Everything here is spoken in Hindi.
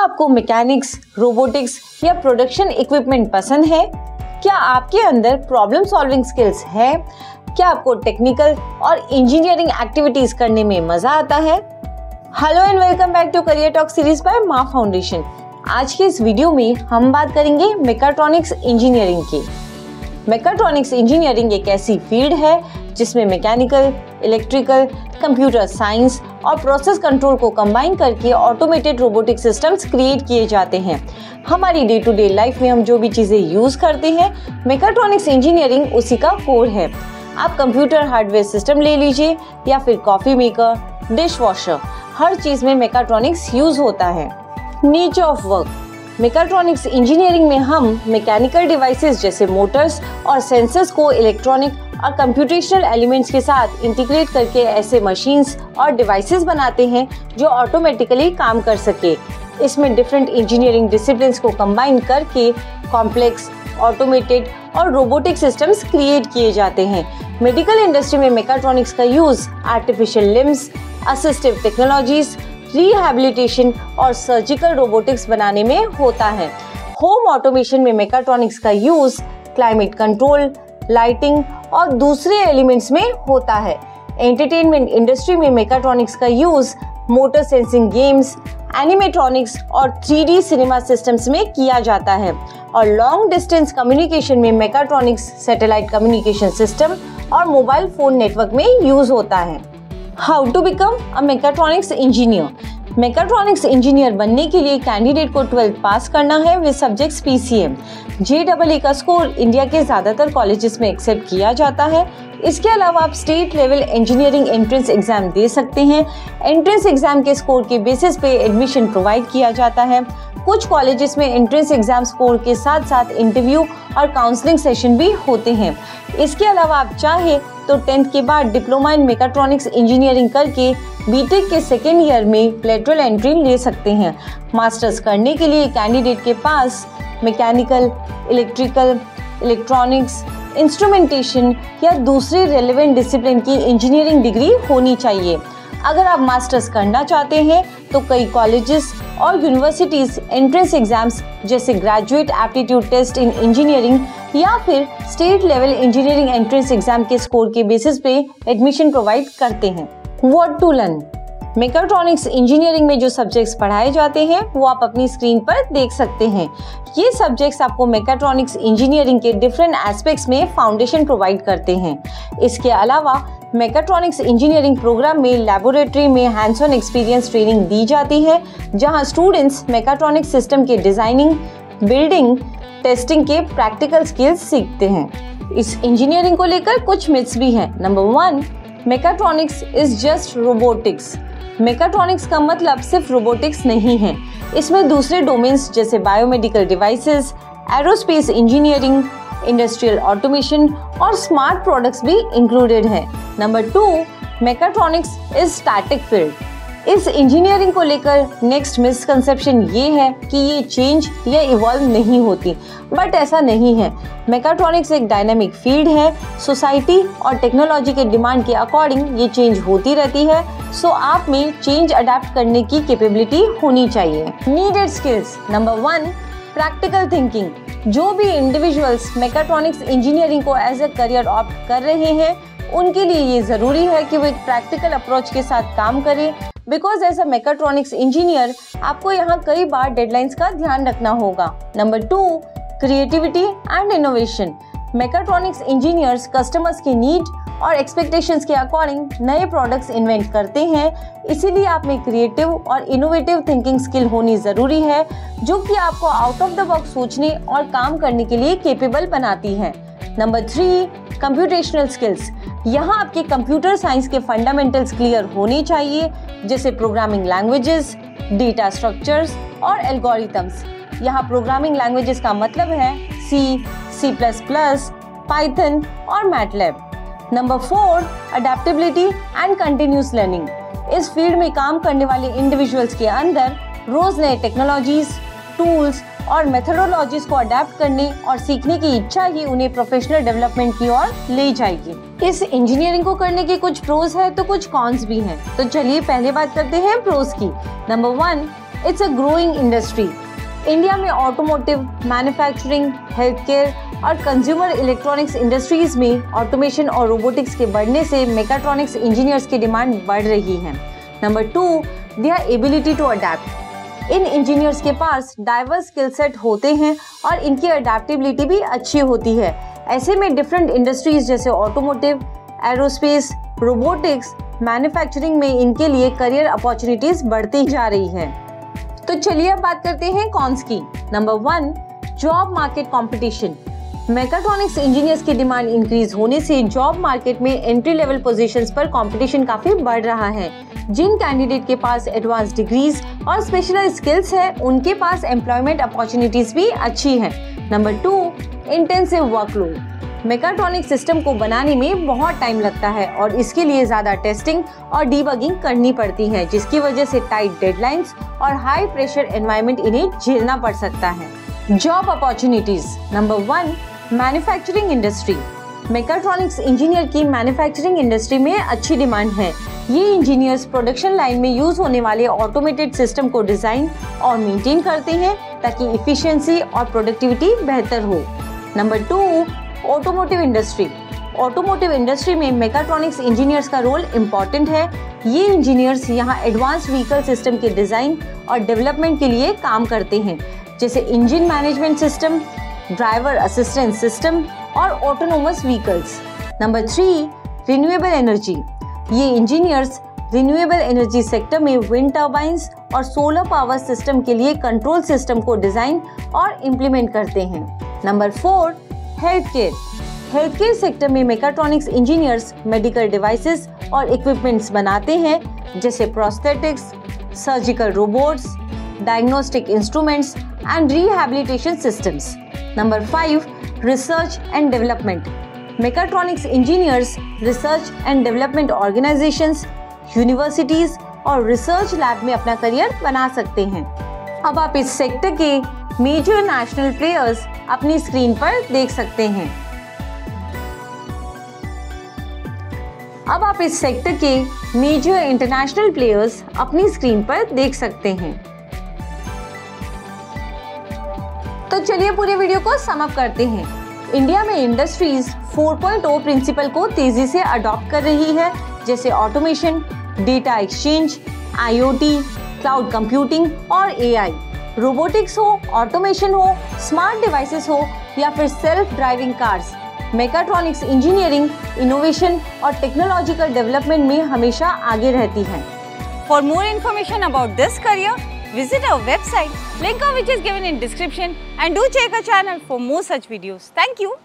क्या आपको मैकेनिक्स, रोबोटिक्स या प्रोडक्शन इक्विपमेंट पसंद है? क्या आपके अंदर प्रॉब्लम सॉल्विंग स्किल्स है? क्या आपको टेक्निकल और इंजीनियरिंग एक्टिविटीज करने में मजा आता है? Hello and welcome back to career talk series by माफ फाउंडेशन। आज के इस वीडियो में हम बात करेंगे मेकाट्रॉनिक्स इंजीनियरिंग की। मेकाट्रॉनिक्स इंजीनियरिंग एक ऐसी फील्ड है जिसमें मैकेनिकल, इलेक्ट्रिकल, कंप्यूटर साइंस और प्रोसेस कंट्रोल को कंबाइन करके ऑटोमेटेड रोबोटिक सिस्टम्स क्रिएट किए जाते हैं। हमारी डे टू डे लाइफ में हम जो भी चीज़ें यूज़ करते हैं, मेकाट्रॉनिक्स इंजीनियरिंग उसी का कोर है। आप कंप्यूटर हार्डवेयर सिस्टम ले लीजिए या फिर कॉफ़ी मेकर, डिश वॉशर, हर चीज़ में मेकाट्रॉनिक्स यूज़ होता है। Nature of work. Mechatronics engineering में हम मैकेनिकल डिवाइसेस जैसे मोटर्स और सेंसर्स को इलेक्ट्रॉनिक और कंप्यूटेशनल एलिमेंट्स के साथ इंटीग्रेट करके ऐसे मशीन्स और डिवाइसेस बनाते हैं जो ऑटोमेटिकली काम कर सके। इसमें डिफरेंट इंजीनियरिंग डिसिप्लिन्स को कंबाइन करके कॉम्प्लेक्स, ऑटोमेटेड और रोबोटिक सिस्टम्स क्रिएट किए जाते हैं। मेडिकल इंडस्ट्री में मेकाट्रॉनिक्स का use artificial limbs, assistive technologies, rehabilitation और सर्जिकल रोबोटिक्स बनाने में होता है। होम ऑटोमेशन में मेकाट्रॉनिक्स का यूज़ क्लाइमेट कंट्रोल, लाइटिंग और दूसरे एलिमेंट्स में होता है। एंटरटेनमेंट इंडस्ट्री में मेकाट्रॉनिक्स का use motor sensing games, animatronics और 3D सिनेमा सिस्टम्स में किया जाता है। और लॉन्ग डिस्टेंस कम्युनिकेशन में मेकाट्रॉनिक्स सैटेलाइट कम्युनिकेशन सिस्टम और मोबाइल फ़ोन नेटवर्क में यूज़ होता है। How to become a mechatronics engineer. Mechatronics engineer बनने के लिए कैंडिडेट को 12th पास करना है विद सब्जेक्ट्स PCM। JEE का स्कोर इंडिया के ज़्यादातर कॉलेजेस में एक्सेप्ट किया जाता है। इसके अलावा आप state level engineering entrance exam दे सकते हैं। एंट्रेंस एग्ज़ाम के स्कोर के बेसिस पे एडमिशन प्रोवाइड किया जाता है। कुछ कॉलेजेस में एंट्रेंस एग्ज़ाम स्कोर के साथ साथ इंटरव्यू और काउंसलिंग सेशन भी होते हैं। इसके अलावा आप चाहे तो 10th के बाद डिप्लोमा इन मेकाट्रॉनिक्स इंजीनियरिंग करके बीटेक के सेकेंड ईयर में लेटरल एंट्री ले सकते हैं। मास्टर्स करने के लिए कैंडिडेट के पास मैकेनिकल, इलेक्ट्रिकल, इलेक्ट्रॉनिक्स, इंस्ट्रूमेंटेशन या दूसरे रेलेवेंट डिसिप्लिन की इंजीनियरिंग डिग्री होनी चाहिए। अगर आप मास्टर्स करना चाहते हैं तो कई कॉलेजेस और यूनिवर्सिटीज़ एंट्रेंस एग्ज़ाम्स जैसे graduate aptitude test in engineering या फिर state level engineering entrance exam के स्कोर के बेसिस पे एडमिशन प्रोवाइड करते हैं। What to learn. Mechatronics engineering में जो सब्जेक्ट्स पढ़ाए जाते हैं वो आप अपनी स्क्रीन पर देख सकते हैं। ये सब्जेक्ट्स आपको मेकाट्रॉनिक्स इंजीनियरिंग के डिफरेंट एस्पेक्ट्स में फाउंडेशन प्रोवाइड करते हैं। इसके अलावा मेकाट्रॉनिक्स इंजीनियरिंग प्रोग्राम में लैबोरेटरी में हैंड्स ऑन एक्सपीरियंस ट्रेनिंग दी जाती है, जहां स्टूडेंट्स मेकाट्रॉनिक्स सिस्टम के डिज़ाइनिंग, बिल्डिंग, टेस्टिंग के प्रैक्टिकल स्किल्स सीखते हैं। इस इंजीनियरिंग को लेकर कुछ मिथ्स भी हैं। Number 1, mechatronics is just robotics. Mechatronics का मतलब सिर्फ रोबोटिक्स नहीं है। इसमें दूसरे डोमेन्स जैसे biomedical devices, aerospace engineering, industrial automation और स्मार्ट प्रोडक्ट्स भी इंक्लूडेड है। Number 2, mechatronics is static field. इस इंजीनियरिंग को लेकर नेक्स्ट मिसकंसेप्शन ये है कि ये चेंज या इवॉल्व नहीं होती, बट ऐसा नहीं है। मेकाट्रॉनिक्स एक डायनामिक फील्ड है। सोसाइटी और टेक्नोलॉजी के डिमांड के अकॉर्डिंग ये चेंज होती रहती है, सो आप में चेंज अडेप्ट करने की कैपेबिलिटी होनी चाहिए। Needed skills. Number 1, practical thinking. जो भी इंडिविजुअल्स मेकाट्रॉनिक्स इंजीनियरिंग को एज अ करियर ऑप्ट कर रहे हैं, उनके लिए ये ज़रूरी है कि वो एक प्रैक्टिकल अप्रोच के साथ काम करें, because as a mechatronics engineer आपको यहाँ कई बार डेडलाइंस का ध्यान रखना होगा। Number 2, creativity and innovation. Mechatronics engineers customers की नीड और एक्सपेक्टेशंस के अकॉर्डिंग नए प्रोडक्ट्स इन्वेंट करते हैं, इसीलिए आप में क्रिएटिव और इनोवेटिव थिंकिंग स्किल होनी ज़रूरी है, जो कि आपको आउट ऑफ द बॉक्स सोचने और काम करने के लिए कैपेबल बनाती है। Number 3, computational skills. यहाँ आपके कंप्यूटर साइंस के फंडामेंटल्स क्लियर होने चाहिए, जैसे प्रोग्रामिंग लैंग्वेजेस, डेटा स्ट्रक्चर्स और एल्गोरिथम्स। यहाँ प्रोग्रामिंग लैंग्वेजेस का मतलब है C, C++, पाइथन और MATLAB. Number 4, adaptability and continuous learning. इस फील्ड में काम करने वाले इंडिविजुअल्स के अंदर रोज़ नए टेक्नोलॉजीज, टूल्स और मेथडोलॉजीज को अडेप्ट करने और सीखने की इच्छा ही उन्हें प्रोफेशनल डेवलपमेंट की ओर ले जाएगी। इस इंजीनियरिंग को करने के कुछ प्रोज है तो कुछ कॉन्स भी हैं, तो चलिए पहले बात करते हैं प्रोज की। Number 1, It's a growing industry. India में ऑटोमोटिव, मैन्युफैक्चरिंग, हेल्थकेयर और कंज्यूमर इलेक्ट्रॉनिक्स इंडस्ट्रीज में ऑटोमेशन और रोबोटिक्स के बढ़ने से मेकाट्रॉनिक्स इंजीनियर्स की डिमांड बढ़ रही है. Number 2, their ability to adapt. इन इंजीनियर्स के पास डाइवर्स स्किल सेट होते हैं और इनकी अडैप्टेबिलिटी भी अच्छी होती है. ऐसे में डिफरेंट इंडस्ट्रीज जैसे ऑटोमोटिव, एरोस्पेस, रोबोटिक्स, मैन्युफैक्चरिंग में इनके लिए करियर अपॉर्चुनिटीज बढ़ती जा रही है. तो चलिए अब बात करते हैं कॉन्स की. Number 1, job market competition. Mechatronics engineers की डिमांड इंक्रीज होने से जॉब मार्केट में एंट्री लेवल पोजीशंस पर कंपटीशन काफी बढ़ रहा है. जिन कैंडिडेट के पास एडवांस डिग्रीज और स्पेशलाइज्ड स्किल्स है उनके पास एम्प्लॉयमेंट अपॉर्चुनिटीज भी अच्छी है. Number 2, intensive workload. Mechatronics system को बनाने में बहुत टाइम लगता है और इसके लिए ज़्यादा टेस्टिंग और डीबगिंग करनी पड़ती है, जिसकी वजह से टाइट डेडलाइंस और हाई प्रेशर एनवायरनमेंट इन्हें झेलना पड़ सकता है. Job opportunities. Number 1, manufacturing industry. Mechatronics engineer की मैन्युफैक्चरिंग इंडस्ट्री में अच्छी डिमांड है. ये इंजीनियर्स प्रोडक्शन लाइन में यूज होने वाले ऑटोमेटेड सिस्टम को डिजाइन और मेंटेन करते हैं ताकि इफिशिएंसी और प्रोडक्टिविटी बेहतर हो. Number 2, automotive industry. Automotive industry में मेकाट्रॉनिक्स इंजीनियर्स का रोल इम्पॉर्टेंट है. ये इंजीनियर्स यहाँ एडवांस व्हीकल सिस्टम के डिज़ाइन और डेवलपमेंट के लिए काम करते हैं, जैसे engine management system, driver assistance system और autonomous vehicles. Number 3, renewable energy. ये इंजीनियर्स रिन्यूएबल एनर्जी सेक्टर में विंड टर्बाइंस और सोलर पावर सिस्टम के लिए कंट्रोल सिस्टम को डिज़ाइन और इम्प्लीमेंट करते हैं. Number 4, healthcare. हेल्थकेयर सेक्टर में मेकाट्रॉनिक्स इंजीनियर्स मेडिकल डिवाइसेस और इक्विपमेंट्स बनाते हैं, जैसे prosthetics, surgical robots, diagnostic instruments and rehabilitation systems. Number 5, research and development. Mechatronics engineers research and development organisations, universities और रिसर्च लैब में अपना करियर बना सकते हैं. अब आप इस सेक्टर के मेजर नेशनल प्लेयर्स अपनी स्क्रीन पर देख सकते हैं. अब आप इस सेक्टर के मेजर इंटरनेशनल प्लेयर्स अपनी स्क्रीन पर देख सकते हैं. तो चलिए पूरे वीडियो को सम अप करते हैं. इंडिया में इंडस्ट्रीज 4.0 प्रिंसिपल को तेजी से अडॉप्ट कर रही है, जैसे automation, data exchange, IoT, cloud computing और AI. रोबोटिक्स हो, ऑटोमेशन हो, स्मार्ट डिवाइसेस हो या फिर self driving cars, mechatronics engineering innovation और टेक्नोलॉजिकल डेवलपमेंट में हमेशा आगे रहती है. For more information about this career visit our website, link of which is given in description, and do check our channel for more such videos. Thank you.